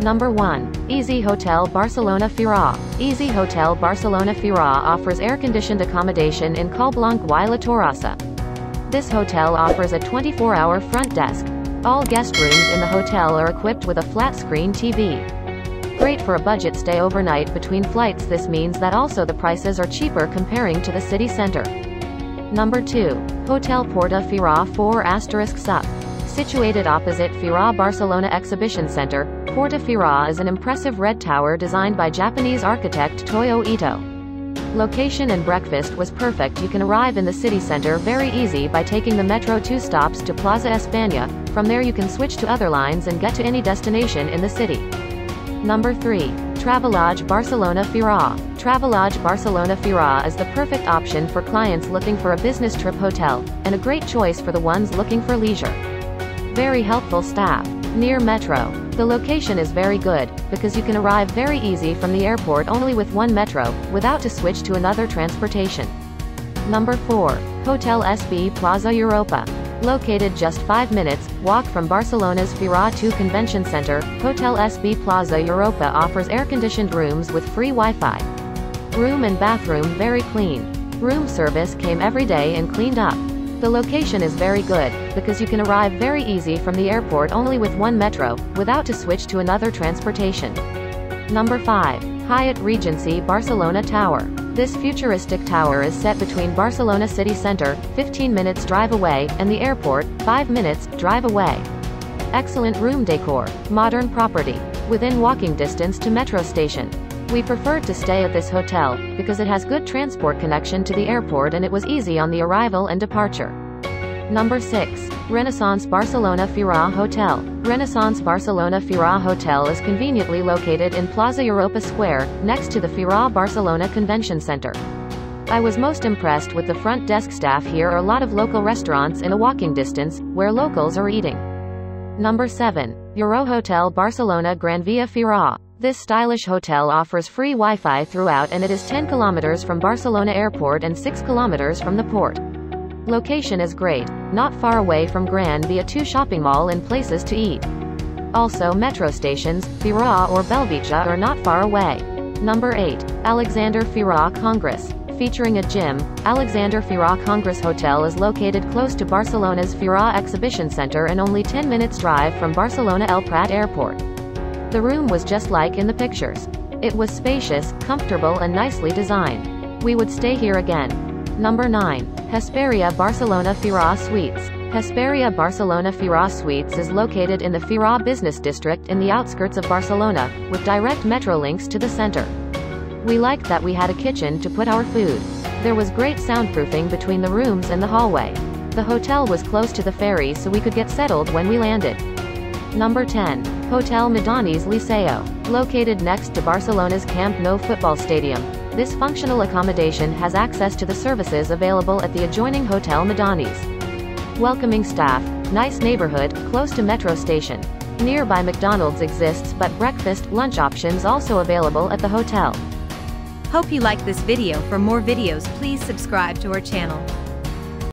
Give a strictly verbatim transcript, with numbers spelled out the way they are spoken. Number one. Easy Hotel Barcelona Fira. Easy Hotel Barcelona Fira offers air-conditioned accommodation in Collblanc y La Torrassa. This hotel offers a twenty-four hour front desk. All guest rooms in the hotel are equipped with a flat-screen T V. Great for a budget stay overnight between flights. This means that also the prices are cheaper comparing to the city center. Number two. Hotel Porta Fira four asterisk sup. Situated opposite Fira Barcelona Exhibition Center, Porta Fira is an impressive red tower designed by Japanese architect Toyo Ito. Location and breakfast was perfect. You can arrive in the city center very easy by taking the metro two stops to Plaza Espanya. From there you can switch to other lines and get to any destination in the city. Number three. Travelodge Barcelona Fira. Travelodge Barcelona Fira is the perfect option for clients looking for a business trip hotel, and a great choice for the ones looking for leisure. Very helpful staff. Near metro. The location is very good, because you can arrive very easy from the airport only with one metro, without to switch to another transportation. Number four. Hotel S B Plaza Europa. Located just five minutes, walk from Barcelona's Fira two Convention Center, Hotel S B Plaza Europa offers air-conditioned rooms with free Wi-Fi. Room and bathroom very clean. Room service came every day and cleaned up. The location is very good, because you can arrive very easy from the airport only with one metro, without to switch to another transportation. Number five. Hyatt Regency Barcelona Tower. This futuristic tower is set between Barcelona city center, fifteen minutes drive away, and the airport, five minutes drive away. Excellent room decor, modern property, within walking distance to metro station. We preferred to stay at this hotel, because it has good transport connection to the airport and it was easy on the arrival and departure. Number six. Renaissance Barcelona Fira Hotel. Renaissance Barcelona Fira Hotel is conveniently located in Plaza Europa Square, next to the Fira Barcelona Convention Center. I was most impressed with the front desk staff. Here are a lot of local restaurants in a walking distance, where locals are eating. Number seven. Eurohotel Barcelona Gran Via Fira. This stylish hotel offers free Wi-Fi throughout and it is ten kilometers from Barcelona airport and six kilometers from the port. Location is great, not far away from Gran Via two shopping mall and places to eat. Also metro stations, Fira or Bellvitge are not far away. Number eight. Alexander Fira Congress. Featuring a gym, Alexander Fira Congress Hotel is located close to Barcelona's Fira Exhibition Center and only ten minutes drive from Barcelona El Prat airport. The room was just like in the pictures. It was spacious, comfortable and nicely designed. We would stay here again. Number nine. Hesperia Barcelona Fira Suites. Hesperia Barcelona Fira Suites is located in the Fira Business District in the outskirts of Barcelona, with direct metro links to the center. We liked that we had a kitchen to put our food. There was great soundproofing between the rooms and the hallway. The hotel was close to the ferry so we could get settled when we landed. Number ten. Hotel Madoni's Liceo. Located next to Barcelona's Camp Nou football stadium, this functional accommodation has access to the services available at the adjoining Hotel Madoni's. Welcoming staff, nice neighborhood, close to metro station. Nearby McDonald's exists but breakfast, lunch options also available at the hotel. Hope you liked this video. For more videos please subscribe to our channel.